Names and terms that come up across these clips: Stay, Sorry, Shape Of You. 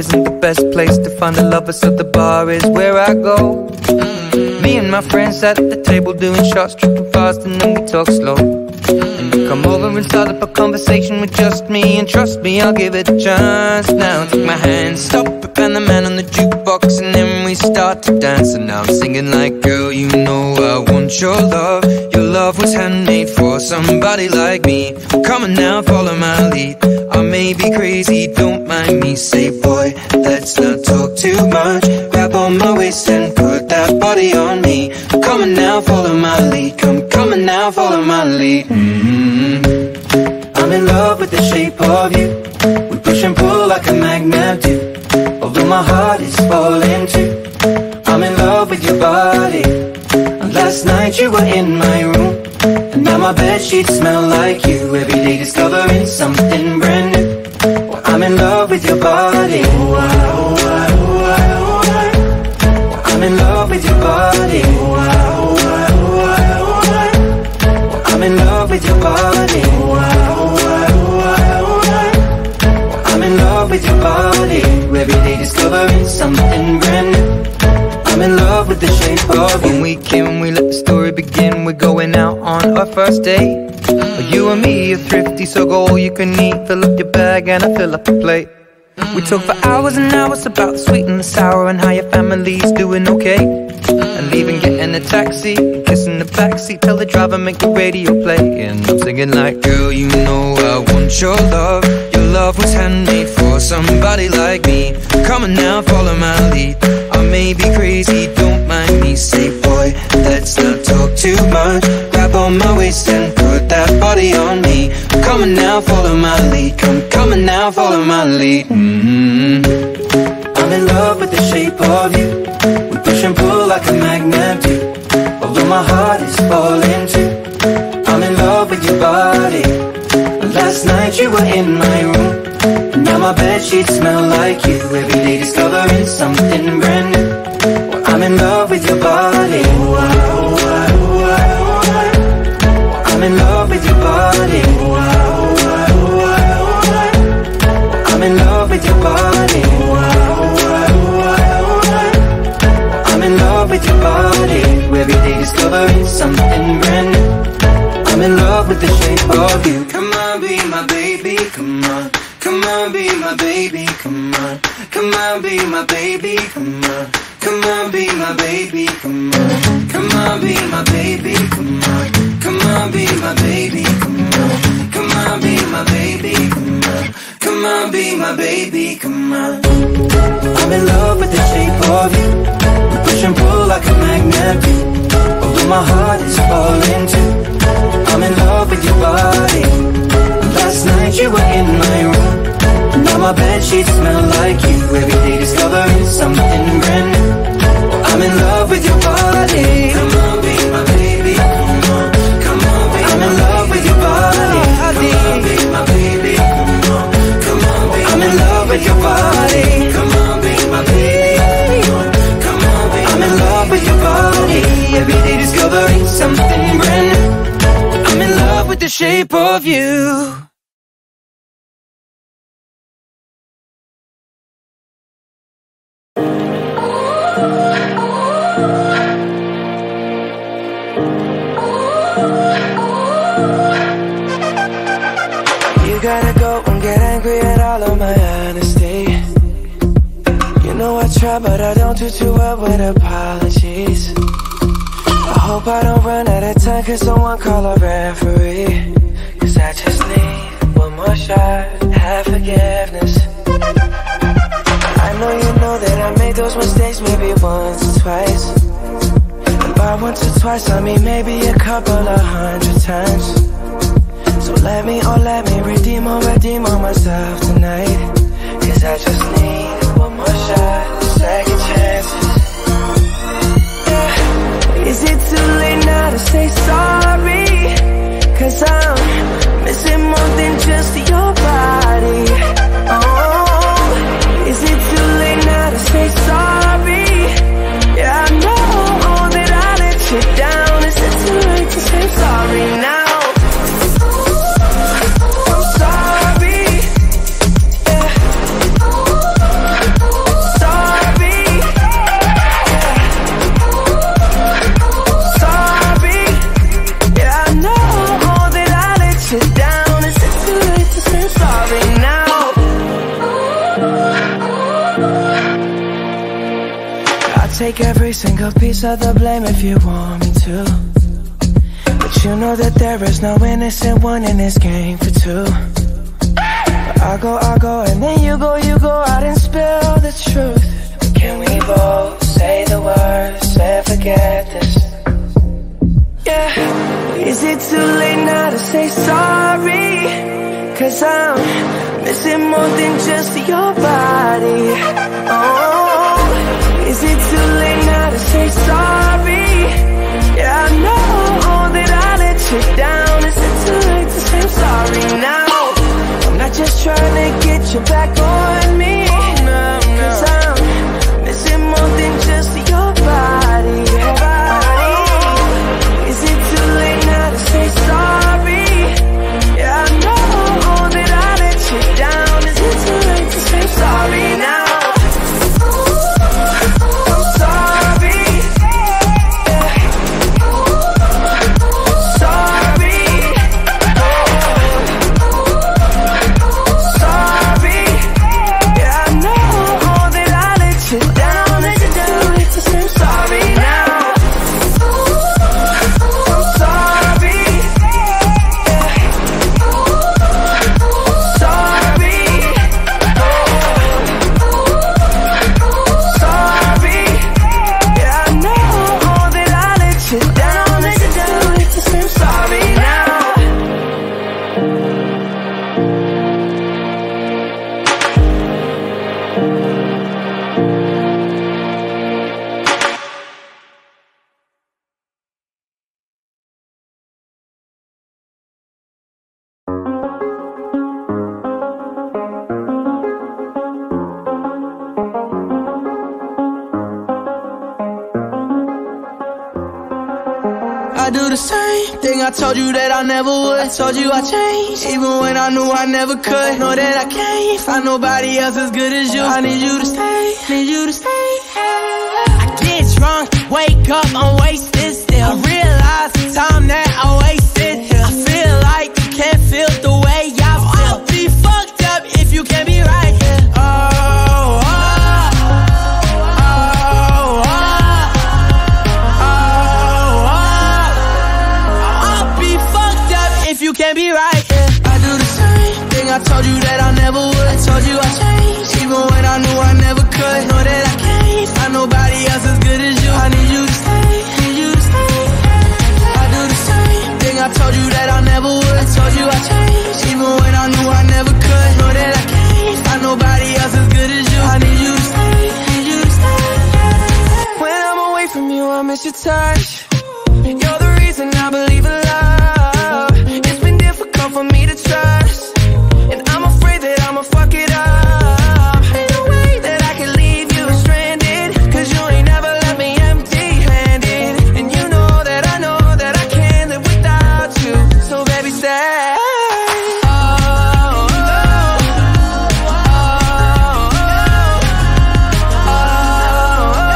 isn't the best place to find a lover, so the bar is where I go. Me and my friends sat at the table doing shots, tripping fast, and then we talk slow. And you come over and start up a conversation with just me, and trust me, I'll give it a chance. Now take my hand, stop it, and the man on the jukebox, and then we start to dance. And now I'm singing like, girl, you know I want your love. Your love was handmade for somebody like me. Come on now, follow my lead. I may be crazy, don't mind me. Say, boy, let's not talk too much. Grab on my waist and put that body on me. I'm coming now, follow my lead. Come, coming now, follow my lead. I'm in love with the shape of you. We push and pull like a magnet do. Although my heart is falling too, I'm in love with your body. And last night you were in my room, and now my bedsheets smell like you. Every day discovering something brand new. Well, I'm in love with your body. Oh, I, oh, I, oh, I, oh, I. Well, I'm in love with your body. Oh, I, oh, I, oh, I, oh, I. Well, I'm in love with your body. Oh, I, oh, I, oh, I, oh, I. Well, I'm in love with your body. Every day discovering something brand new. I'm in love with the shape of you. When we came, we let the story begin. We're going out on our first date. Well, you and me are thrifty, so go all you can eat. Fill up your bag and I fill up the plate. We talk for hours and hours about the sweet and the sour, and how your family's doing okay. And leaving, getting a taxi, kissing the backseat. Tell the driver, make the radio play. And I'm singing like, girl, you know I want your love. Your love was handmade for somebody like me. Come on now, follow my lead. I may be crazy, don't mind me. Say, boy, let's not talk too much. Grab on my waist and put that body on me. I'm coming now, follow my lead. Come, coming now, follow my lead. I'm in love with the shape of you. We push and pull like a magnet do. Although my heart is falling too, I'm in love with your body. Last night you were in my room, and now my bedsheets smell like you. Every day discovering something brand new. Well, I'm in love with your body. Oh, I, oh, I, oh, I, oh, I. Well, I'm in love with your body. Oh, I, oh, I, oh, I, oh, I. Well, I'm in love with your body. Oh, I, oh, I, oh, I, oh, I. Well, I'm in love with your body. Every day discovering something brand new. I'm in love with the shape of you. Come on, be my baby, come on. Come on, be my baby, come on. Come on, be my baby, come on. Come on, be my baby, come on. Come on, be my baby, come on. Come on, be my baby, come on. Come on, be my baby, come on. Come on, be my baby, come on. I'm in love with the shape of you. We push and pull like a magnet do. Although my heart is falling too, I'm in love with your body. Last night you were in my room, now my bedsheets smell like you. Every day discovering something brand new. I'm in love with your body. Come on, be my baby. Come on, come on, be I'm in love with your body. Come on, be my baby. Come on, come on, be I'm in love with your body. Come on, be my baby. Come on, be I'm in love with your body. Every day discovering something brand new. I'm in love with the shape of you. You gotta go and get angry at all of my honesty. You know I try, but I don't do too well with apologies. I hope I don't run out of time, cause someone call a referee. Cause I just need one more shot, have forgiveness. I know you know that I made those mistakes maybe once or twice. And by once or twice, I mean maybe a couple of hundred times. So let me redeem on myself tonight. Cause I just need one more shot, second chances. Is it too late now to say sorry? Cause I'm missing more than just your body. Oh, is it too late now to say sorry? Yeah, I know that I let you down. Is it too late to say sorry now? I'm sorry, yeah. single piece of the blame if you want me to. But you know that there is no innocent one in this game for two. But I go, and then you go out and spill the truth. Can we both say the words and forget this? Yeah. Is it too late now to say sorry? 'Cause I'm missing more than just your body. Oh, is it too late now to say sorry? Yeah, I know that I let you down. Is it too late to say I'm sorry now? I'm not just trying to get you back on me. Cause I'm missing more than just your body. Oh, is it too late now to say sorry? Yeah, I know that I let you down. Is it too late to say I'm sorry now? I told you that I never would. I told you I changed, even when I knew I never could. Know that I can't find nobody else as good as you. I need you to stay, need you to stay. I get drunk, wake up, I'm wasted still. I realize the time that I wasted. I feel like you can't feel the way I feel. I'll be fucked up if you can't be right. I told you that I never would. I told you I changed, even when I knew I never could. Know that I can't find nobody else as good as you. I need you to stay, need you to stay. I do the same thing. I told you that I never would. I told you I changed, even when I knew I never could. Know that I can't find nobody else as good as you. I need you to stay, need you to stay. When I'm away from you, I miss your touch. You're the reason I believe in love. It's been difficult for me to trust. And I'm afraid that I'ma fuck it up. Ain't no way that I can leave you stranded, 'cause you ain't never left me empty-handed. And you know that I can't live without you. So baby, stay. Oh, oh, oh, oh, oh.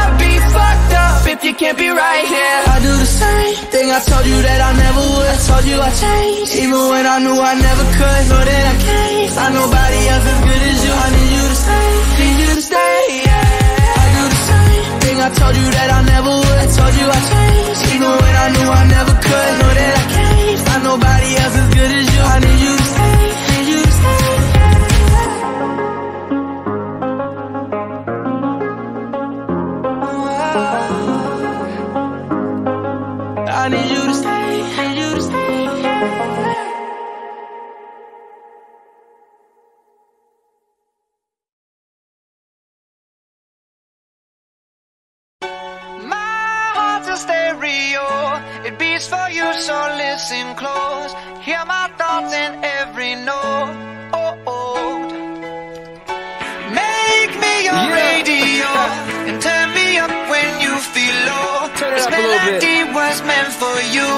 I'd be fucked up if you can't be right here. I do the same thing. I told you that I never would. I told you I changed, even when I knew I never could. Know that I can't find nobody else as good as you. I need you to stay, need you to stay. Yeah. I do the same thing. I told you that I never would. I told you I changed, even when I knew I never could. Know that I can't find nobody else as good as you. I need you to stay, need you to stay. I need you to stay. For you, so listen close. Hear my thoughts in every note. Make me your radio and turn me up when you feel low. This melody was meant for you.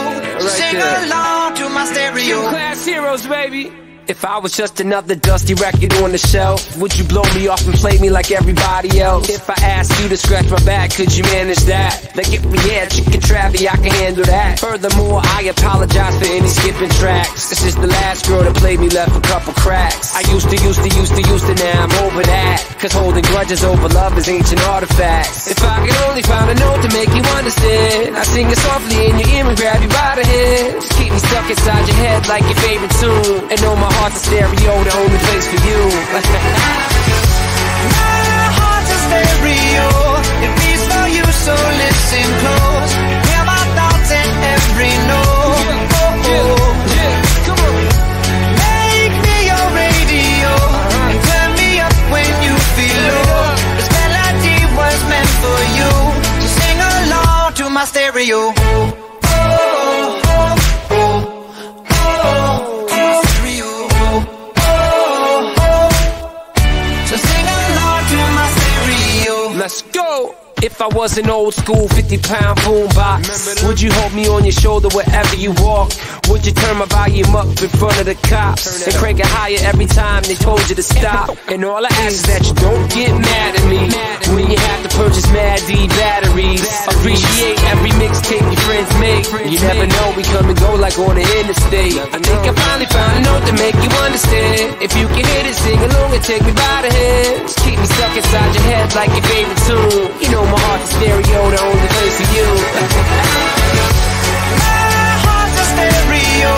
So sing along to my stereo. Two class heroes, baby. If I was just another dusty record on the shelf, would you blow me off and play me like everybody else? If I asked you to scratch my back, could you manage that? Like if we had chicken travi, I can handle that. Furthermore, I apologize for any skipping tracks. This is the last girl that played me, left a couple cracks. I used to, now I'm over that. Cause holding grudges over love is ancient artifacts. If I could only find a note to make you understand, I sing it softly in your ear and grab you by the head. Just keep me stuck inside your head like your favorite tune, and know my heart's a stereo, the only place for you. My heart's a stereo, it beats for you, so listen close. Hear my thoughts in every note. Oh, oh. Come on. Make me your radio, and turn me up when you feel low. This melody was meant for you, so sing along to my stereo. Let's go! If I was an old school 50-pound boombox, would you hold me on your shoulder wherever you walk? Would you turn my volume up in front of the cops and crank it higher every time they told you to stop? And all I ask is that you don't get mad at me when you have to purchase Mad D batteries. Appreciate every mixtape your friends make. You never know, we come and go like on the interstate. I think I finally found a note to make you understand. If you can hit it, sing along and take me by the head. Just keep me stuck inside your head like your favorite tune. You know my heart's a stereo, the only place for you. My heart's a stereo,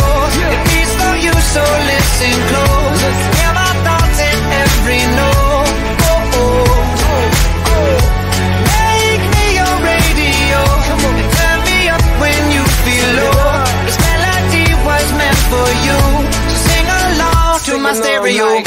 it beats for you, so listen close. Hear my thoughts in every note. Oh, oh, oh, oh. Make me your radio, and turn me up when you feel low. This melody was meant for you, so sing along to my stereo.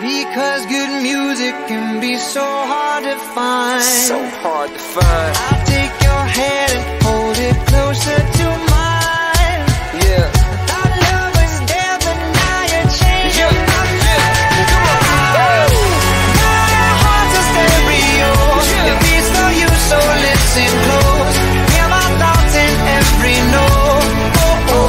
Because good music can be so hard to find. So hard to find. I'll take your hand and hold it closer to mine. Yeah. I thought love was there, but now you're changing my mind. My heart's a stereo, it beats for you, so listen close. Hear my thoughts in every note. Oh, oh, oh, oh.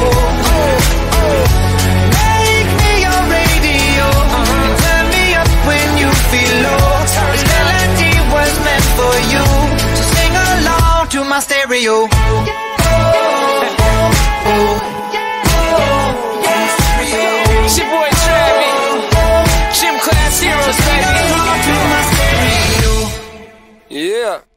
For you, so sing along to my stereo. Oh, oh, oh. It's your boy Travi, Gym Class Heroes, baby. Sing along to my stereo. Yeah.